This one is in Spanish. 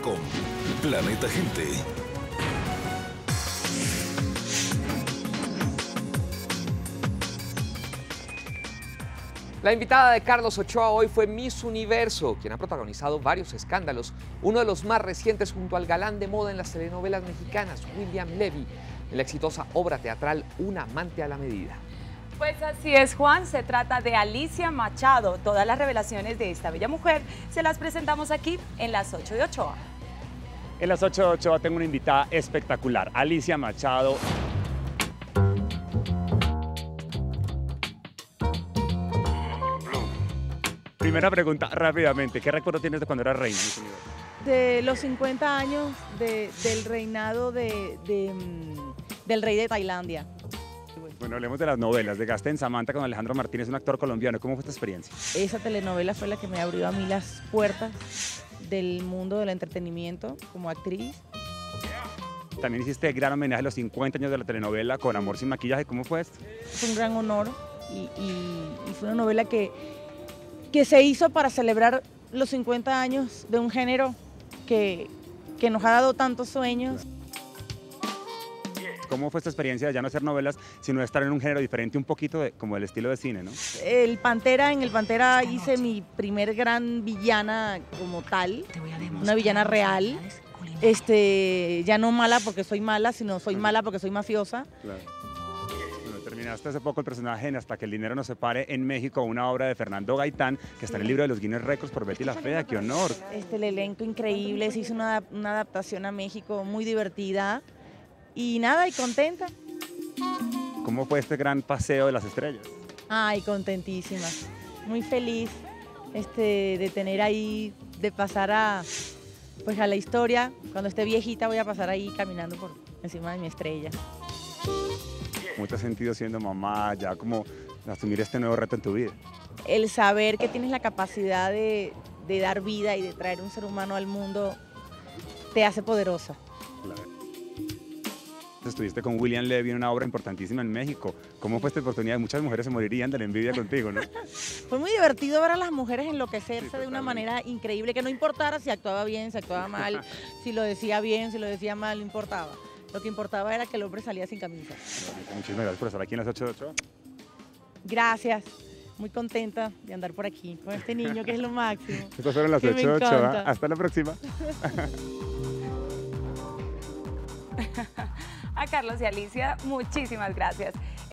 Con Planeta Gente. La invitada de Carlos Ochoa hoy fue Miss Universo, quien ha protagonizado varios escándalos, uno de los más recientes junto al galán de moda en las telenovelas mexicanas, William Levy, en la exitosa obra teatral Un Amante a la Medida. Pues así es, Juan, se trata de Alicia Machado. Todas las revelaciones de esta bella mujer se las presentamos aquí en las 8 de Ochoa. En las 8 de Ochoa tengo una invitada espectacular, Alicia Machado. Primera pregunta, rápidamente, ¿qué recuerdo tienes de cuando eras reina? De los 50 años del reinado del rey de Tailandia. Bueno, hablemos de las novelas, de Gasta en Samantha con Alejandro Martínez, un actor colombiano. ¿Cómo fue esta experiencia? Esa telenovela fue la que me abrió a mí las puertas del mundo del entretenimiento como actriz. También hiciste gran homenaje a los 50 años de la telenovela Con Amor Sin Maquillaje. ¿Cómo fue esto? Fue un gran honor y fue una novela que se hizo para celebrar los 50 años de un género que nos ha dado tantos sueños. ¿Cómo fue esta experiencia de ya no hacer novelas, sino estar en un género diferente, un poquito como el estilo de cine, ¿no? En El Pantera hice mi primer gran villana como tal, una villana real, ya no mala porque soy mala, sino soy mala porque soy mafiosa. Claro. Bueno, terminaste hace poco el personaje en Hasta que el dinero nos separe en México, una obra de Fernando Gaitán, que está en el libro de los Guinness Records por Betty la Fea. ¡Qué honor! El elenco increíble, se hizo una adaptación a México muy divertida. Y nada, y contenta. ¿Cómo fue este gran paseo de las estrellas? Ay, contentísima. Muy feliz de tener ahí, de pasar a la historia. Cuando esté viejita voy a pasar ahí caminando por encima de mi estrella. ¿Cómo te has sentido siendo mamá, ya como asumir este nuevo reto en tu vida? El saber que tienes la capacidad de dar vida y de traer un ser humano al mundo te hace poderosa. Claro. Estuviste con William Levy en una obra importantísima en México. ¿Cómo fue esta oportunidad? Muchas mujeres se morirían de la envidia contigo, ¿no? Fue muy divertido ver a las mujeres enloquecerse de una manera increíble, que no importara si actuaba bien, si actuaba mal, si lo decía bien, si lo decía mal, no importaba. Lo que importaba era que el hombre salía sin camisa. Muchísimas gracias por estar aquí en las 8 de 8. Gracias. Muy contenta de andar por aquí con este niño, que es lo máximo. Estas fueron las 8 de 8. Hasta la próxima. A Carlos y Alicia, muchísimas gracias.